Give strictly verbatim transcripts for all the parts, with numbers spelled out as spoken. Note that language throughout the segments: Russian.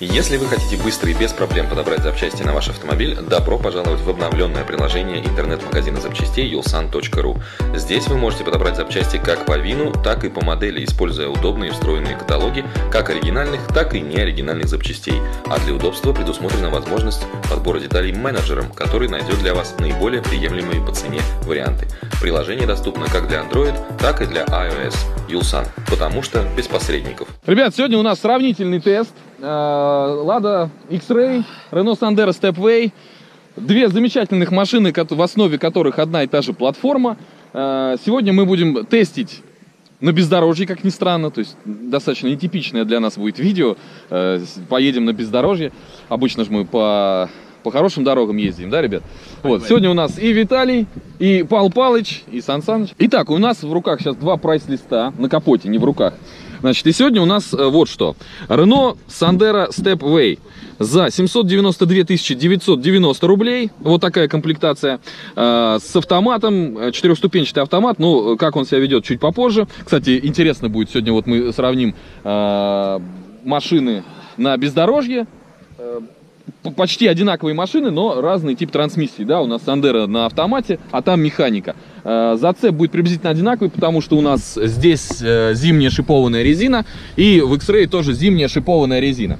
Если вы хотите быстро и без проблем подобрать запчасти на ваш автомобиль, добро пожаловать в обновленное приложение интернет-магазина запчастей yulsan точка ру. Здесь вы можете подобрать запчасти как по ВИНу, так и по модели, используя удобные встроенные каталоги как оригинальных, так и неоригинальных запчастей. А для удобства предусмотрена возможность подбора деталей менеджером, который найдет для вас наиболее приемлемые по цене варианты. Приложение доступно как для Android, так и для iOS. Yulsan, потому что без посредников. Ребят, сегодня у нас сравнительный тест. Lada икс рэй, Renault Sandero Stepway. Две замечательных машины, в основе которых одна и та же платформа. Сегодня мы будем тестить на бездорожье, как ни странно. То есть достаточно нетипичное для нас будет видео. Поедем на бездорожье. Обычно же мы по, по хорошим дорогам ездим, да, ребят? Вот. Сегодня у нас и Виталий, и Пал Палыч, и Сан Саныч. Итак, у нас в руках сейчас два прайс-листа. На капоте, не в руках. Значит, и сегодня у нас вот что. Renault Sandero Stepway за семьсот девяносто две тысячи девятьсот девяносто рублей. Вот такая комплектация э, с автоматом. Четырехступенчатый автомат. Ну, как он себя ведет, чуть попозже. Кстати, интересно будет. Сегодня вот мы сравним э, машины на бездорожье. Почти одинаковые машины, но разный тип трансмиссии. Да, у нас Sandero на автомате, а там механика. Зацеп будет приблизительно одинаковый, потому что у нас здесь зимняя шипованная резина, и в икс рэй тоже зимняя шипованная резина.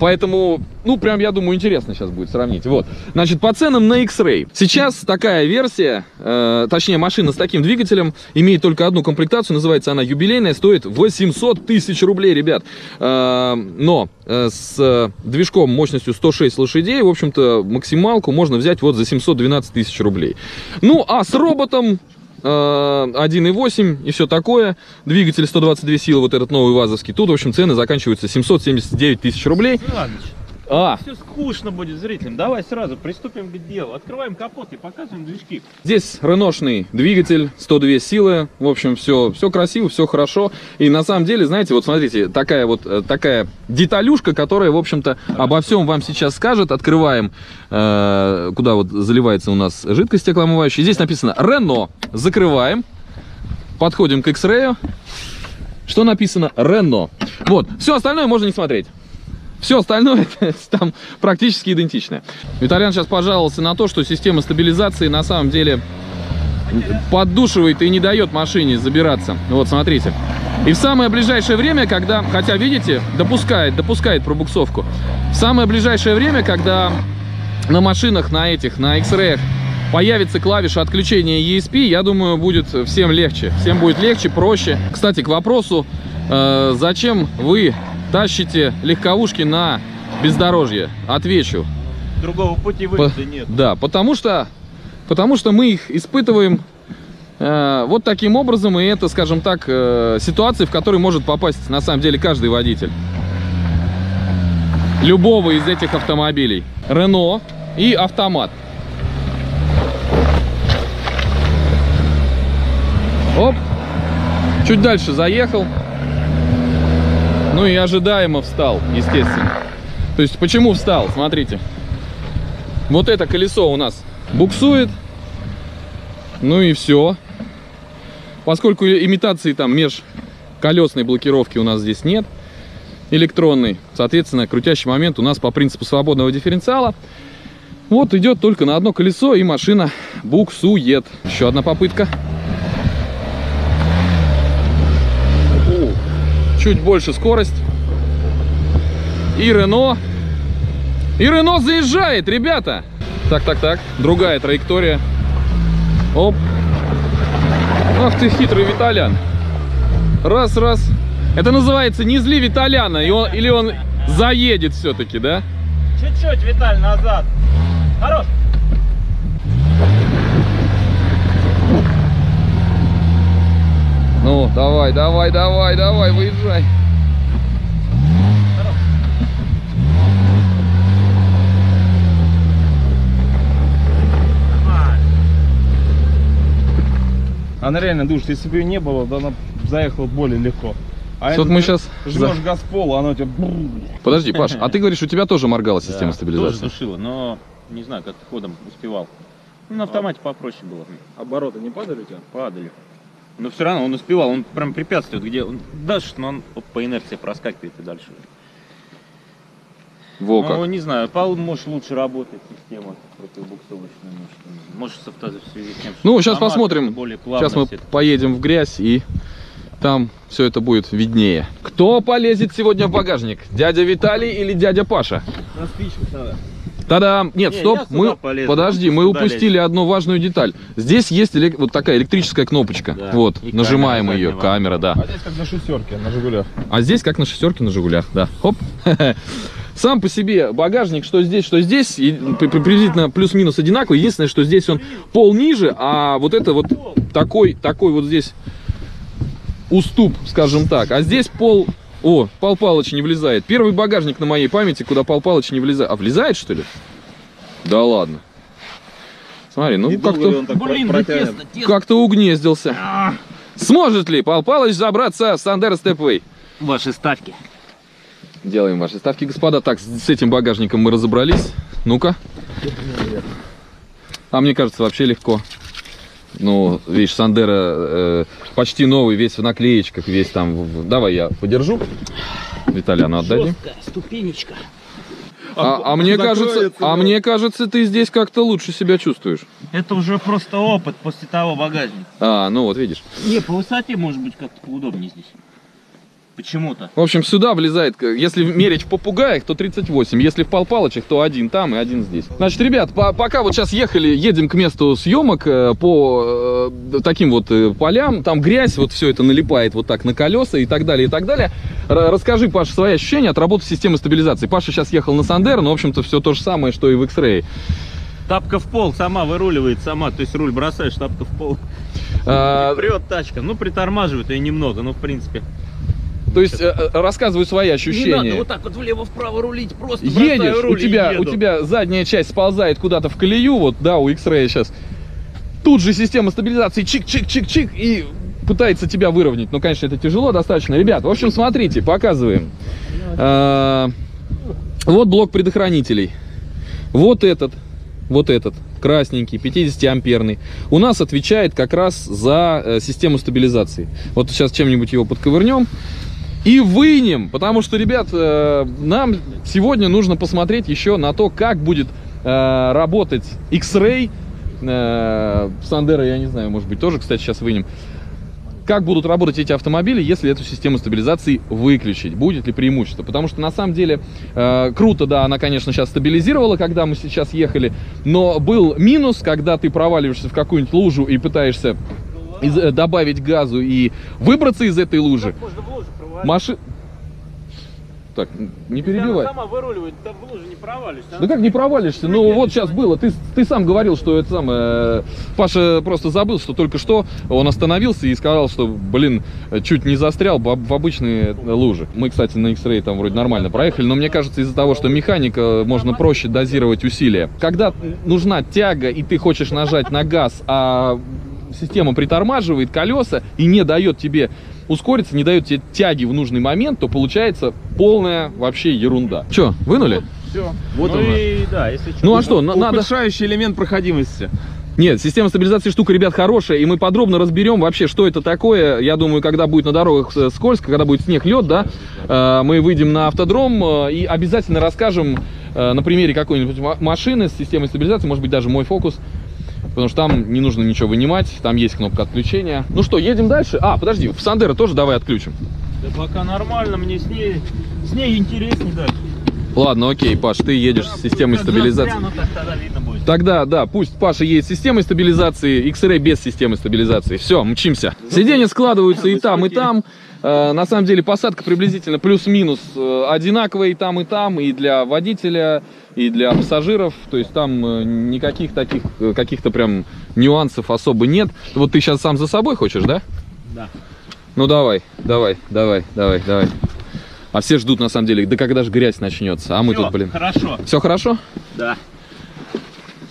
Поэтому, ну, прям, я думаю, интересно сейчас будет сравнить. Вот. Значит, по ценам на икс рэй. Сейчас такая версия, э, точнее, машина с таким двигателем, имеет только одну комплектацию, называется она юбилейная, стоит восемьсот тысяч рублей, ребят. Э, но э, с движком мощностью сто шесть лошадей, в общем-то, максималку можно взять вот за семьсот двенадцать тысяч рублей. Ну, а с роботом один и восемь и все такое. Двигатель сто двадцать две силы, вот этот новый вазовский. Тут, в общем, цены заканчиваются семьсот семьдесят девять тысяч рублей. Иваныч, а. Все скучно будет зрителям. Давай сразу приступим к делу. Открываем капот и показываем движки. Здесь реношный двигатель, сто две силы. В общем, все, все красиво, все хорошо. И на самом деле, знаете, вот смотрите, такая вот такая деталюшка, которая, в общем-то, обо всем вам сейчас скажет. Открываем, э, куда вот заливается у нас жидкость стеклоомывающая. Здесь написано Renault. Закрываем. Подходим к икс рэй. Что написано? Renault. Вот, все остальное можно не смотреть. Все остальное там практически идентичное. Виталиан сейчас пожаловался на то, что система стабилизации на самом деле поддушивает и не дает машине забираться. Вот, смотрите. И в самое ближайшее время, когда, хотя, видите, допускает, допускает пробуксовку, в самое ближайшее время, когда на машинах, на этих, на икс рэй появится клавиша отключения и эс пи, я думаю, будет всем легче. Всем будет легче, проще. Кстати, к вопросу, э, зачем вы тащите легковушки на бездорожье? Отвечу. Другого пути выхода нет. Да, потому что, потому что мы их испытываем э, вот таким образом. И это, скажем так, э, ситуация, в которой может попасть на самом деле каждый водитель любого из этих автомобилей. Renault и автомат. Оп. Чуть дальше заехал. Ну и ожидаемо встал, естественно. То есть, почему встал? Смотрите. Вот это колесо у нас буксует. Ну и все. Поскольку имитации там межколесной блокировки у нас здесь нет, электронной, соответственно, крутящий момент у нас по принципу свободного дифференциала. Вот идет только на одно колесо, и машина буксует. Еще одна попытка. Чуть больше скорость. И Renault. И Renault заезжает, ребята. Так, так, так. Другая траектория. Оп. Ах ты хитрый Виталян. Раз, раз. Это называется не зли Виталяна. И он, или он заедет все-таки, да? Чуть-чуть, Виталь, назад. Хорош. Ну, давай, давай, давай, давай, выезжай. Здорово. Она реально душит. Если бы ее не было, то она заехала более легко. А вот мы сейчас жмешь газ пола, она у тебя... Подожди, Паш, а ты говоришь, у тебя тоже моргала система стабилизации? Тоже душила, но не знаю, как ты ходом успевал. Ну, на автомате попроще было. Обороты не падали у тебя? Падали. Но все равно он успевал, он прям препятствует, где он дашь, но он по инерции проскакивает и дальше. Во как. Ну, не знаю, может лучше работает система противобуксовочная, может, может автозавис, в связи с тем, что ну, сейчас автомат, посмотрим, более сейчас мы это. Поедем в грязь и там все это будет виднее. Кто полезет сегодня в багажник? Дядя Виталий или дядя Паша? Та-дам! Нет, не, стоп, мы... Полезу, подожди, мы упустили лезет. одну важную деталь. Здесь есть элек... вот такая электрическая кнопочка. Да. Вот, и нажимаем ее, заднего. камера, да. А здесь как на шестерке, на Жигулях. А здесь как на шестерке, на Жигулях, да. Хоп! Сам по себе багажник, что здесь, что здесь, и приблизительно плюс-минус одинаковый. Единственное, что здесь он пол ниже, а вот это вот такой, такой вот здесь уступ, скажем так. А здесь пол... О, Пал Палыч не влезает. Первый багажник на моей памяти, куда Пал Палыч не влезает. А влезает, что ли? Да ладно. Смотри, ну как-то... Блин, да тесно, тесно. Как-то угнездился. А -а -а. Сможет ли Пал Палыч забраться в Сандеро Степвей? Ваши ставки. Делаем ваши ставки, господа. Так, с этим багажником мы разобрались. Ну-ка. А мне кажется, вообще легко. Ну, видишь, Сандеро э, почти новый, весь в наклеечках, весь там... В... Давай я подержу. Виталиану отдадим. Жесткая ступенечка. А, а, а, мне кажется, а мне кажется, ты здесь как-то лучше себя чувствуешь. Это уже просто опыт после того багажника. А, ну вот, видишь. Не, по высоте может быть как-то поудобнее здесь. Почему-то. В общем, сюда влезает, если мерить в попугаях, то тридцать восемь, если в полпалочах, то один там и один здесь. Значит, ребят, по пока вот сейчас ехали, едем к месту съемок по э, таким вот полям, там грязь, вот все это налипает вот так на колеса и так далее, и так далее. Р расскажи, Паша, свои ощущения от работы системы стабилизации. Паша сейчас ехал на Сандеро, но, в общем-то, все то же самое, что и в X-Ray. Тапка в пол, сама выруливает сама, то есть руль бросаешь, тапка в пол. А... Прет тачка, ну, притормаживает ее немного, ну, в принципе. То есть, рассказываю свои ощущения. Не надо вот так вот влево-вправо рулить, просто едешь, руль у тебя, у тебя задняя часть сползает куда-то в колею, вот, да, у X-Ray сейчас. Тут же система стабилизации чик-чик-чик-чик и пытается тебя выровнять. Ну, конечно, это тяжело достаточно. Ребят, в общем, смотрите, показываем. А, вот блок предохранителей. Вот этот, вот этот, красненький, пятидесятиамперный. У нас отвечает как раз за систему стабилизации. Вот сейчас чем-нибудь его подковырнем. И вынем, потому что, ребят, нам сегодня нужно посмотреть еще на то, как будет работать X-Ray. Сандеро, я не знаю, может быть, тоже, кстати, сейчас вынем. Как будут работать эти автомобили, если эту систему стабилизации выключить? Будет ли преимущество? Потому что, на самом деле, э, круто, да, она, конечно, сейчас стабилизировала, когда мы сейчас ехали, но был минус, когда ты проваливаешься в какую-нибудь лужу и пытаешься из, э, добавить газу и выбраться из этой лужи. Маши... Так, не перебивай. Она сама выруливает, там в лужу не провалишься. Да она... как не провалишься? Ну, вот сейчас было. Ты, ты сам говорил, что это самое... Паша просто забыл, что только что он остановился и сказал, что, блин, чуть не застрял в обычные лужи. Мы, кстати, на X-Ray там вроде нормально проехали, но мне кажется, из-за того, что механика, можно проще дозировать усилия. Когда нужна тяга, и ты хочешь нажать на газ, а система притормаживает колеса и не дает тебе... ускориться, не дает тебе тяги в нужный момент, то получается полная вообще ерунда. Че, вынули? Все. Вот ну, он и, да, если что, ну а что, надо... Улучшающий элемент проходимости. Нет, система стабилизации штука, ребят, хорошая, и мы подробно разберем вообще, что это такое. Я думаю, когда будет на дорогах скользко, когда будет снег, лед, да, мы выйдем на автодром и обязательно расскажем на примере какой-нибудь машины с системой стабилизации, может быть, даже мой Focus. Потому что там не нужно ничего вынимать, там есть кнопка отключения. Ну что, едем дальше? А, подожди, в Сандеро тоже давай отключим. Да пока нормально, мне с ней, с ней интереснее дальше. Ладно, окей, Паш, ты едешь да, с системой стабилизации. Застряну, так, тогда, видно будет. Тогда, да, пусть Паша едет с системой стабилизации, X-Ray без системы стабилизации. Все, мчимся. Сиденья складываются и там, и там. На самом деле посадка приблизительно плюс-минус одинаковая и там, и там, и для водителя... и для пассажиров, то есть там никаких таких, каких-то прям нюансов особо нет. Вот ты сейчас сам за собой хочешь, да? Да. Ну давай, давай, давай, давай, давай. А все ждут, на самом деле, да когда же грязь начнется, а мы все, тут, блин. Хорошо. Все хорошо? Да.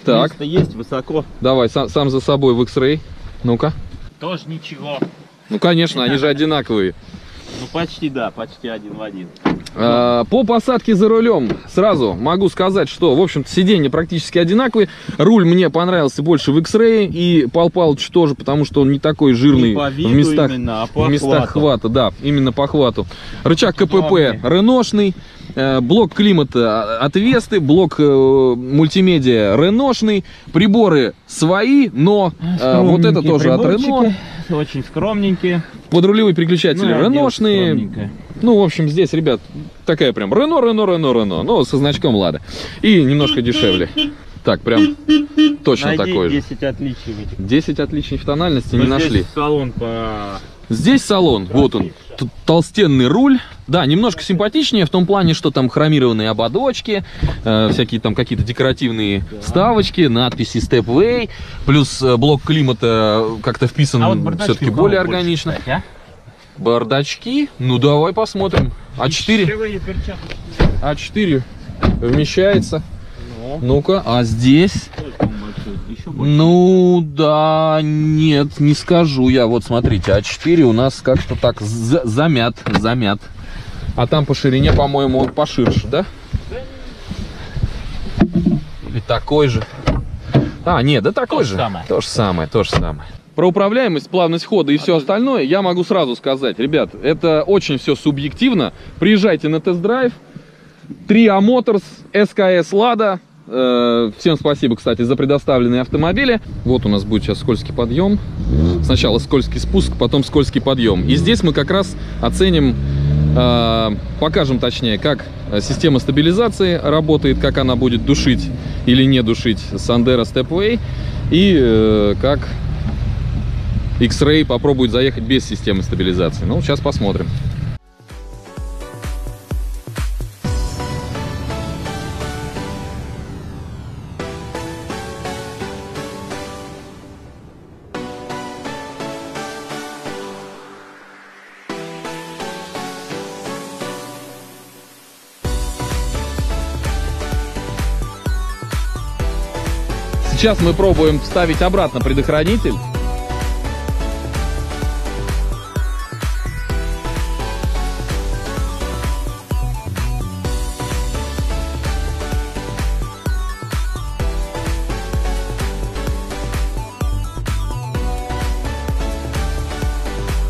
Так. Место есть, высоко. Давай, сам, сам за собой в X-Ray. Ну-ка. Тоже ничего. Ну конечно, они же одинаковые. Ну почти да, почти один в один. По посадке за рулем сразу могу сказать, что, в общем-то, сиденья практически одинаковые. Руль мне понравился больше в X-Ray и Пал Палыч тоже, потому что он не такой жирный по виду в местах, именно, а по в местах хвата. Да, именно по хвату. Рычаг КПП реношный. блок климата от Весты, блок мультимедиа реношный, приборы свои, но вот это тоже от Рено. Очень скромненькие. Подрулевые переключатели ну, реношные. Ну, в общем, здесь, ребят, такая прям Рено, Рено, Рено, Рено, но со значком Лада. И немножко дешевле. Так, прям точно найди такой же. десять отличий. десять отличий в тональности но не здесь нашли. Салон по... Здесь салон, вот он, толстенный руль. Да, немножко симпатичнее в том плане, что там хромированные ободочки, э, всякие там какие-то декоративные да. вставочки, надписи Stepway, плюс блок климата как-то вписан а вот все-таки более органично. Больше, кстати, а? Бардачки, ну давай посмотрим. а четыре, а четыре вмещается. Ну-ка, а здесь... Ну, да, нет, не скажу я. Вот, смотрите, а четыре у нас как-то так замят, замят. А там по ширине, по-моему, он поширше, да? Или такой же? А, нет, да такой же. То же самое, то же самое. Про управляемость, плавность хода и все остальное я могу сразу сказать. Ребят, это очень все субъективно. Приезжайте на тест-драйв. три А Motors, эс ка эс Lada. Всем спасибо, кстати, за предоставленные автомобили. Вот у нас будет сейчас скользкий подъем. Сначала скользкий спуск, потом скользкий подъем. И здесь мы как раз оценим, покажем точнее, как система стабилизации работает, как она будет душить или не душить Sandero Stepway. И как икс рэй попробует заехать без системы стабилизации. Ну, сейчас посмотрим. Сейчас мы пробуем вставить обратно предохранитель.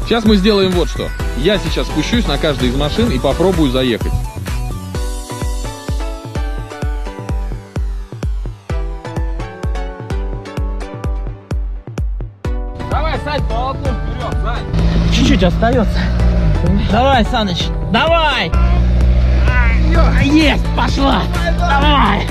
Сейчас мы сделаем вот что. Я сейчас спущусь на каждой из машин и попробую заехать. Чуть-чуть остается. Давай, Саныч, давай! Есть, пошла! Давай!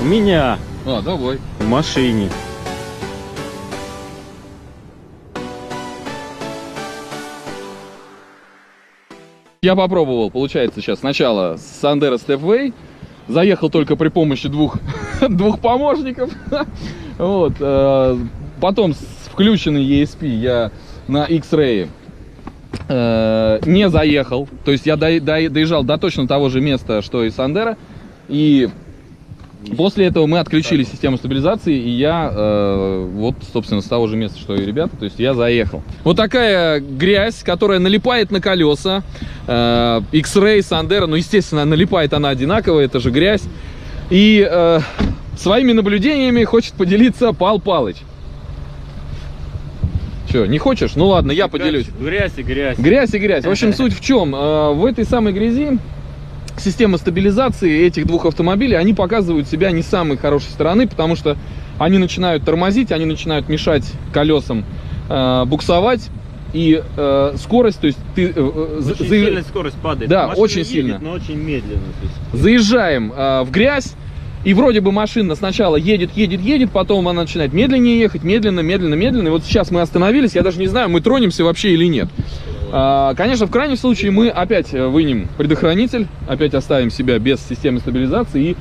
У меня. А, давай. В машине. Я попробовал, получается, сейчас сначала с Sandero Stepway, заехал только при помощи двух, двух помощников, вот, э, потом с включенной и эс пи я на икс рэй э, не заехал, то есть я до, до, доезжал до точно того же места, что и Sandero, и после этого мы отключили систему стабилизации, и я, э, вот, собственно, с того же места, что и ребята, то есть я заехал. Вот такая грязь, которая налипает на колеса, э, икс рэй, Sandero, ну, естественно, налипает она одинаково, это же грязь. И э, своими наблюдениями хочет поделиться Пал Палыч. Че, не хочешь? Ну, ладно, я поделюсь. Грязь и грязь. Грязь и грязь. В общем, суть в чем? Э, в этой самой грязи... Система стабилизации этих двух автомобилей, они показывают себя не с самой хорошей стороны, потому что они начинают тормозить, они начинают мешать колесам э, буксовать, и э, скорость, то есть ты... Э, очень за... сильно скорость падает. Да, машина очень едет, сильно. Но очень медленно. Заезжаем э, в грязь, и вроде бы машина сначала едет, едет, едет, потом она начинает медленнее ехать, медленно, медленно, медленно. И вот сейчас мы остановились, я даже не знаю, мы тронемся вообще или нет. Конечно, в крайнем случае мы опять вынем предохранитель, опять оставим себя без системы стабилизации, и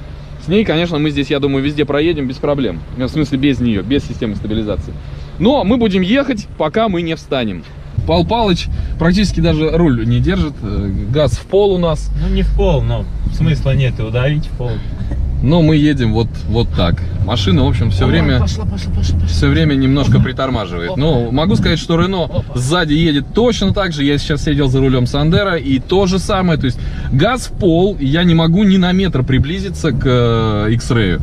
с ней, конечно, мы здесь, я думаю, везде проедем без проблем. В смысле, без нее, без системы стабилизации. Но мы будем ехать, пока мы не встанем. Пал Палыч практически даже руль не держит, газ в пол у нас. Ну, не в пол, но смысла нет его давить в пол. но мы едем вот, вот так. Машина, в общем, все время, пошла, пошла, пошла, пошла. все время немножко притормаживает. Но могу сказать, что Renault сзади едет точно так же. Я сейчас сидел за рулем Сандеро, и то же самое. То есть газ в пол, я не могу ни на метр приблизиться к X-Ray.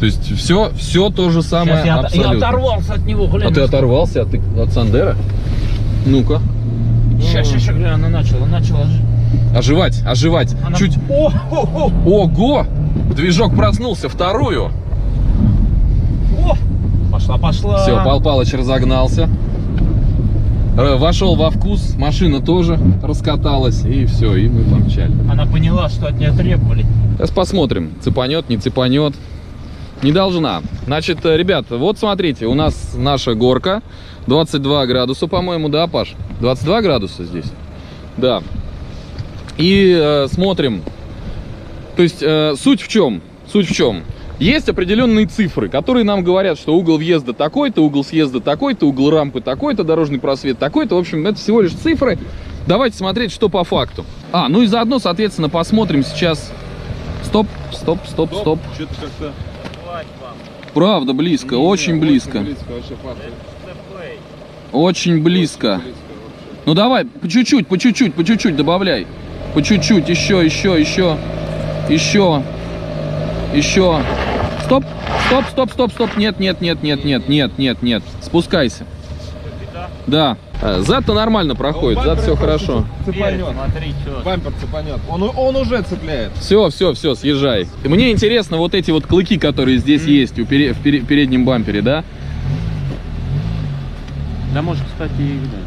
То есть все, все то же самое. Я, абсолютно. я оторвался от него, глянь. А ты оторвался от, от Сандеро? Ну-ка. Сейчас, сейчас, глянь, она начала, начала. Оживать, оживать. Она... Чуть... О -о -о. Ого! Движок проснулся, вторую. О! Пошла, пошла. Все, Пал Палыч разогнался. Вошел во вкус, машина тоже раскаталась, и все, и мы помчали. Она поняла, что от нее требовали. Сейчас посмотрим, цепанет, не цепанет. Не должна. Значит, ребят, вот смотрите, у нас наша горка. двадцать два градуса, по-моему, да, Паш? двадцать два градуса здесь. Да. И э, смотрим. То есть э, суть в чем? Суть в чем? Есть определенные цифры, которые нам говорят, что угол въезда такой-то, угол съезда такой-то, угол рампы такой-то, дорожный просвет такой-то. В общем, это всего лишь цифры. Давайте смотреть, что по факту. А, ну и заодно, соответственно, посмотрим сейчас. Стоп, стоп, стоп, стоп. Что-то как-то... Правда, близко, не, очень не, близко. Очень близко, вообще, очень близко. Очень близко ну давай, по чуть-чуть, по чуть-чуть, по чуть-чуть добавляй. По чуть-чуть, еще, еще, еще, еще, еще. Стоп, стоп, стоп, стоп, стоп. Нет, нет, нет, нет, нет, нет, нет, нет. Спускайся. Да. Зад-то нормально проходит, а зад все хорошо. Цепанет. Смотри, бампер цепанет. Он, он уже цепляет. Все, все, все, съезжай. Мне интересно вот эти вот клыки, которые здесь mm. есть у пере, в, пере, в переднем бампере, да? Да, может, кстати, и их дать.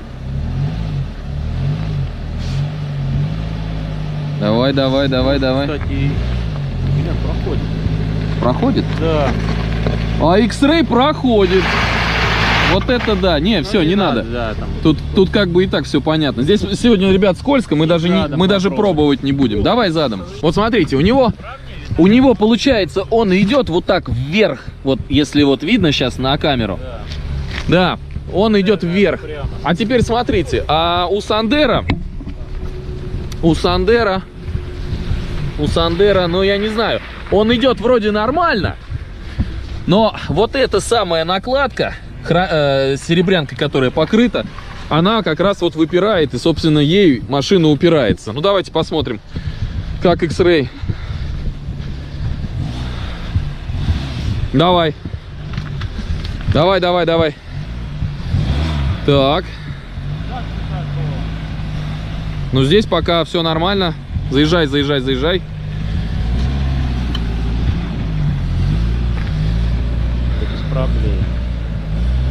Давай, давай, давай, давай. Кстати, меня проходит. Проходит? Да. А X-Ray проходит. Вот это да, не, ну, все, не, не надо. надо. Да, там... Тут, тут как бы и так все понятно. Здесь сегодня, ребят, скользко, мы и даже не, мы даже пробовать не будем. Давай задом. Вот смотрите, у него, у него получается, он идет вот так вверх. Вот если вот видно сейчас на камеру. Да, да, он идет вверх. А теперь смотрите, а у Сандеро, у Сандеро, у Сандеро, ну я не знаю, он идет вроде нормально, но вот эта самая накладка. Хра э, серебрянка, которая покрыта, она как раз вот выпирает, и, собственно, ей машина упирается. Ну, давайте посмотрим, как X-Ray. Давай. Давай, давай, давай. Так. Ну, здесь пока все нормально. Заезжай, заезжай, заезжай.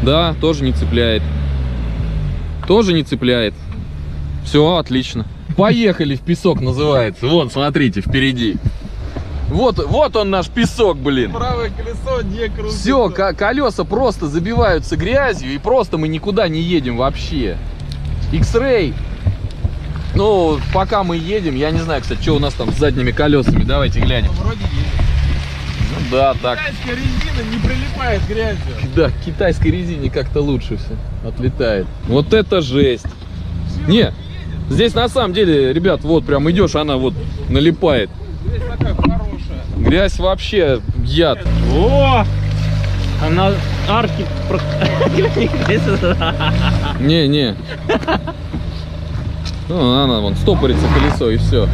Да, тоже не цепляет. Тоже не цепляет. Все, отлично. Поехали в песок, называется. Вон, смотрите, впереди. Вот, вот он наш песок, блин. Правое колесо не крутится. Все, колеса просто забиваются грязью, и просто мы никуда не едем вообще. X-Ray. Ну, пока мы едем, я не знаю, кстати, что у нас там с задними колесами. Давайте глянем. Вроде есть. Да, так. Китайская резина не прилипает грязью. Да, к китайской резине как-то лучше все отлетает. Вот это жесть. Все, не, здесь на самом деле, ребят, вот прям идешь, она вот налипает. Здесь такая хорошая. Грязь вообще яд. О! Она арки... Не, не. Ну, она вон стопорится колесо и все.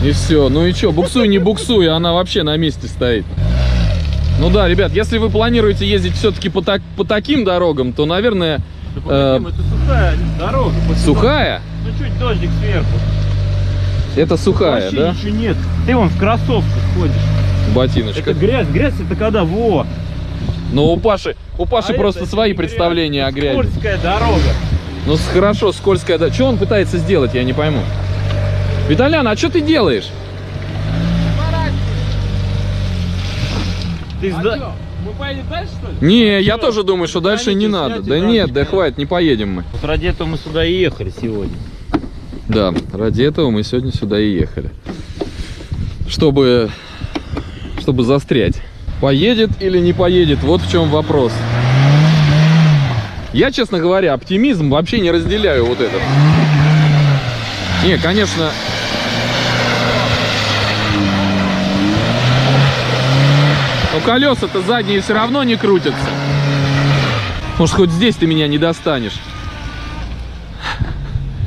И все, ну и что, буксуй, не буксуй, она вообще на месте стоит. Ну да, ребят, если вы планируете ездить все-таки по, так, по таким дорогам, то, наверное... Да по э... каким? Это сухая дорога. Сухая? Ну чуть дождик сверху. Это сухая, вообще, да? Ничего нет. Ты вон в кроссовках ходишь. В ботиночках. Это грязь, грязь это когда, во! Ну у Паши, у Паши а просто свои представления о грязи. Скользкая дорога. Ну хорошо, скользкая дорога. Что он пытается сделать, я не пойму. Виталян, а что ты делаешь? Ты а сда... Мы поедем дальше, что ли? Не, а я что? Тоже думаю, что дальше Станите, не надо. Да нет, да хватит, не поедем мы. Вот ради этого мы сюда и ехали сегодня. Да, ради этого мы сегодня сюда и ехали. Чтобы, чтобы застрять. Поедет или не поедет, вот в чем вопрос. Я, честно говоря, оптимизм вообще не разделяю вот этот. Не, конечно, Но колеса-то задние все равно не крутятся. Может, хоть здесь ты меня не достанешь.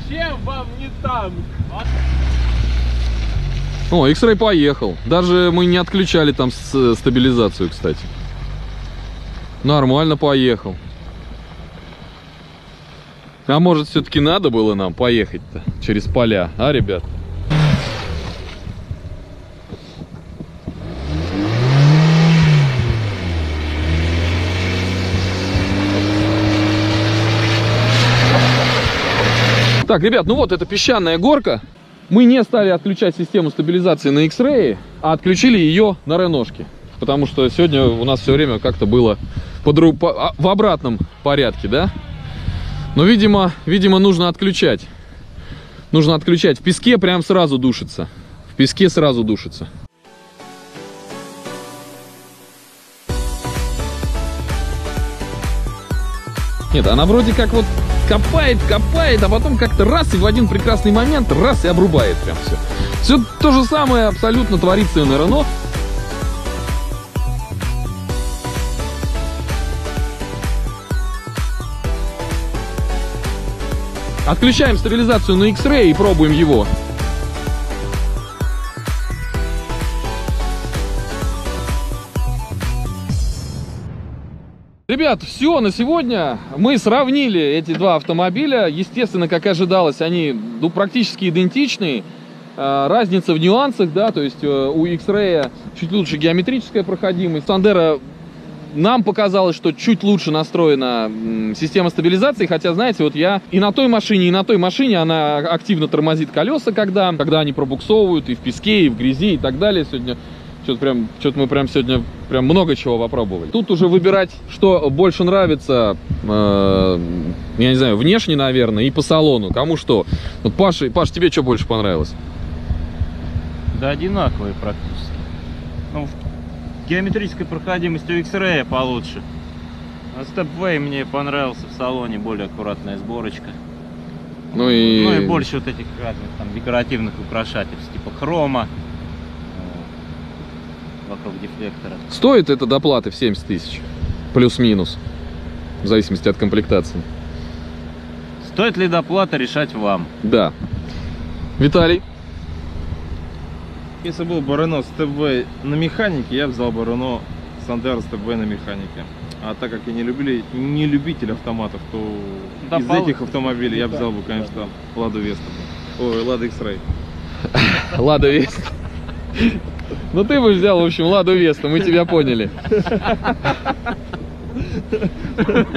Чем вам не танк? О, икс рэй поехал. Даже мы не отключали там стабилизацию, кстати. Нормально поехал. А может, все-таки надо было нам поехать-то через поля, а, ребят? Так, ребят, ну вот эта песчаная горка. Мы не стали отключать систему стабилизации на икс рэй, а отключили ее на Реношке. Потому что сегодня у нас все время как-то было подру... по... в обратном порядке, да? Но, видимо, видимо, нужно отключать. Нужно отключать. В песке прям сразу душится. В песке сразу душится. Нет, она вроде как вот копает, копает, а потом как-то раз и в один прекрасный момент раз и обрубает прям все. Все то же самое абсолютно творится и на Renault. Отключаем стабилизацию на икс рэй и пробуем его. Ребят, все, на сегодня мы сравнили эти два автомобиля. Естественно, как ожидалось, они ну, практически идентичны. Разница в нюансах, да, то есть у икс рэй чуть лучше геометрическая проходимость. Сандеро... Нам показалось, что чуть лучше настроена система стабилизации, хотя, знаете, вот я и на той машине, и на той машине она активно тормозит колеса, когда, когда они пробуксовывают и в песке, и в грязи, и так далее. Сегодня что-то прям, что-то мы прям сегодня прям много чего попробовали. Тут уже выбирать, что больше нравится, э, я не знаю, внешне, наверное, и по салону, кому что. Вот, Паша, Паш, тебе что больше понравилось? Да одинаковые практически. Ну, геометрическая проходимость у икс рэй получше. А Stepway мне понравился в салоне, более аккуратная сборочка. Ну и, ну и больше вот этих разных там декоративных украшательств, типа хрома вокруг дефлектора. Стоит это доплаты в семьдесят тысяч, плюс-минус, в зависимости от комплектации. Стоит ли доплата, решать вам. Да. Виталий? Если был бы Renault Stepway на механике, я взял бы Renault Sandero Stepway на механике. А так как я не, любили, не любитель автоматов, то да, из пал... этих автомобилей я взял бы, конечно, да. Lada Vesta. Ой, Lada икс рэй. Lada Vesta. Ну ты бы взял, в общем, Lada Vesta, мы тебя поняли.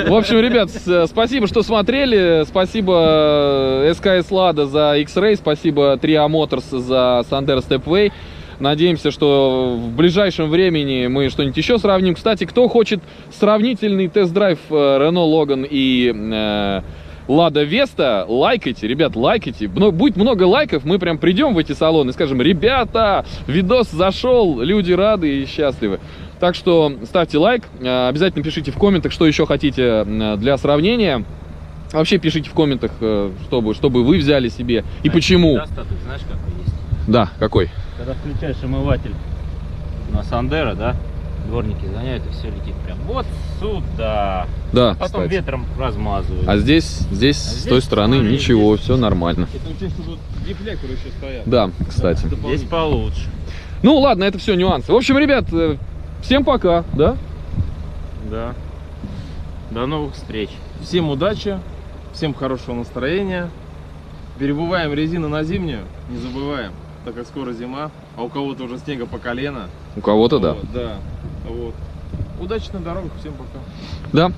В общем, ребят, спасибо, что смотрели. Спасибо эс ка эс Lada за икс рэй. Спасибо три а Motors за Sandero Stepway. Надеемся, что в ближайшем времени мы что-нибудь еще сравним. Кстати, кто хочет сравнительный тест-драйв Renault Logan и э, Lada Vesta, лайкайте, ребят, лайкайте. Будет много лайков, мы прям придем в эти салоны и скажем: ребята, видос зашел, люди рады и счастливы. Так что ставьте лайк, обязательно пишите в комментах, что еще хотите для сравнения. Вообще пишите в комментах, чтобы, чтобы вы взяли себе и а почему. Достаток, знаешь, какой есть? Да, какой? Когда включаешь омыватель на Сандеро, да, дворники гоняют и все летит прям вот сюда. Да, а потом кстати. Ветром размазывают. А здесь, здесь, а здесь с той стороны смотри, ничего, здесь, все нормально. Это учесть, что тут дефлекторы еще стоят. Да, кстати. Да, здесь получше. Ну ладно, это все нюансы. В общем, ребят... Всем пока, да? Да. До новых встреч. Всем удачи, всем хорошего настроения. Перебываем резину на зимнюю, не забываем, так как скоро зима, а у кого-то уже снега по колено. У кого-то, вот, да. Да. Вот. Удачи на дорогах, всем пока. Да.